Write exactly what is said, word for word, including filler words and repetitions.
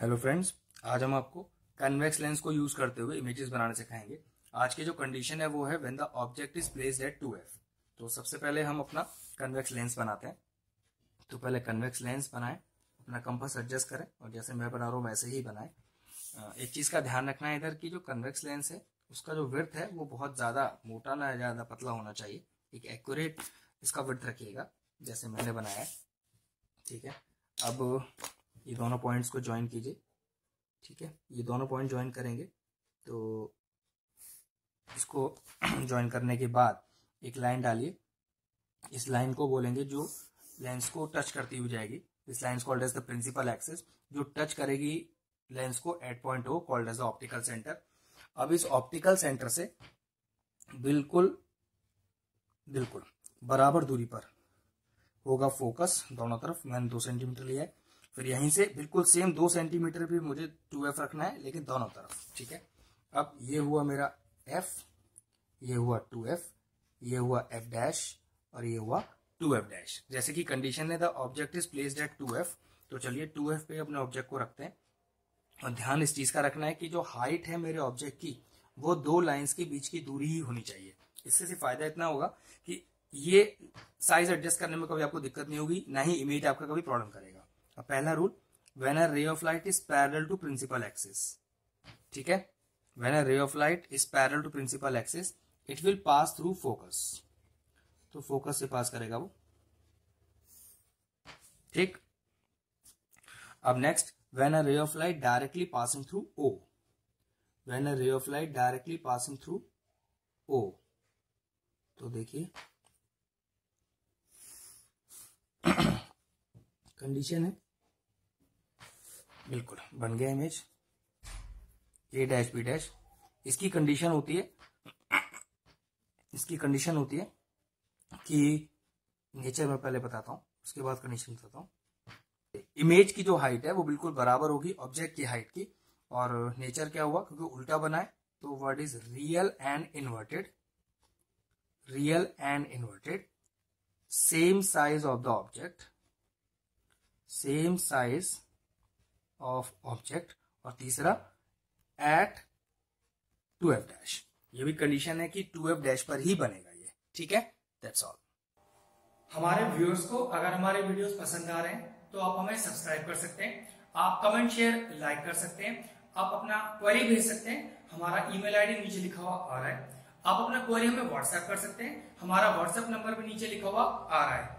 Hello friends, आज हम आपको कन्वेक्स लेंस को यूज करते हुए इमेजेस बनाने सिखाएंगे। आज की जो कंडीशन है वो है when the object is placed at two F. तो सबसे पहले हम अपना कन्वेक्स लेंस बनाते हैं। तो पहले कन्वेक्स लेंस बनाएं, अपना कंपास एडजस्ट करें और जैसे मैं बना रहा हूँ वैसे ही बनाएं। एक चीज का ध्यान रखना है इधर की जो कन्वेक्स लेंस है उसका जो विड्थ है वो बहुत ज्यादा मोटा ना ज्यादा पतला होना चाहिए, एक एक्यूरेट इसका विड्थ रखिएगा जैसे मैंने बनाया है। ठीक है, अब ये दोनों पॉइंट्स को ज्वाइन कीजिए। ठीक है, ये दोनों पॉइंट ज्वाइन करेंगे। तो इसको ज्वाइन करने के बाद एक लाइन डालिए, इस लाइन को बोलेंगे जो लेंस को टच करती हुई जाएगी। इस line called as the principal axis, जो टच करेगी लेंस को at point O called as the optical centre. अब इस ऑप्टिकल सेंटर से बिल्कुल बिल्कुल बराबर दूरी पर होगा फोकस, दोनों तरफ मैंने दो सेंटीमीटर लिया है। फिर यहीं से बिल्कुल सेम दो सेंटीमीटर भी मुझे टू एफ रखना है, लेकिन दोनों तरफ। ठीक है, अब ये हुआ मेरा F, ये हुआ टू एफ, ये हुआ F डैश और ये हुआ टू एफ डैश। जैसे कि कंडीशन है the object is placed at two F, तो चलिए टू एफ पे अपने ऑब्जेक्ट को रखते हैं। और ध्यान इस चीज का रखना है कि जो हाइट है मेरे ऑब्जेक्ट की वो दो लाइन्स के बीच की दूरी ही होनी चाहिए। इससे सिर्फ फायदा इतना होगा कि ये साइज एडजस्ट करने में कभी आपको दिक्कत नहीं होगी, ना ही इमेज आपका कभी प्रॉब्लम करेगा। पहला rule, when a ray of light is parallel to principal axis. ठीक है, when a ray of light is parallel to principal axis it will pass through focus. तो फोकस से पास करेगा वो। ठीक, अब next, when a ray of light directly passing through O. When a ray of light directly passing through O, तो देखिए condition है बिल्कुल बन गया image A dash B dash. इसकी कंडीशन होती है इसकी कंडीशन होती है कि नेचर में पहले बताता हूं, उसके बाद कंडीशन बताता हूं। इमेज की जो हाइट है वो बिल्कुल बराबर होगी ऑब्जेक्ट की हाइट की। और नेचर क्या हुआ, क्योंकि उल्टा बना है तो word is real and inverted. Real and inverted, same size of the object, same size of object. और तीसरा एट टू एफ डैश, ये भी कंडीशन है कि टू एफ डैश पर ही बनेगा ये। ठीक है, दैट्स ऑल। हमारे व्यूअर्स को अगर हमारे वीडियोस पसंद आ रहे हैं तो आप हमें सब्सक्राइब कर सकते हैं, आप कमेंट शेयर लाइक कर सकते हैं, आप अपना क्वेरी भेज सकते हैं, हमारा ईमेल आईडी नीचे लिखा हुआ आ रहा है। आप अपना क्वेरी हमें व्हाट्सएप कर सकते हैं, हमारा व्हाट्सएप नंबर भी नीचे लिखा हुआ आ रहा है।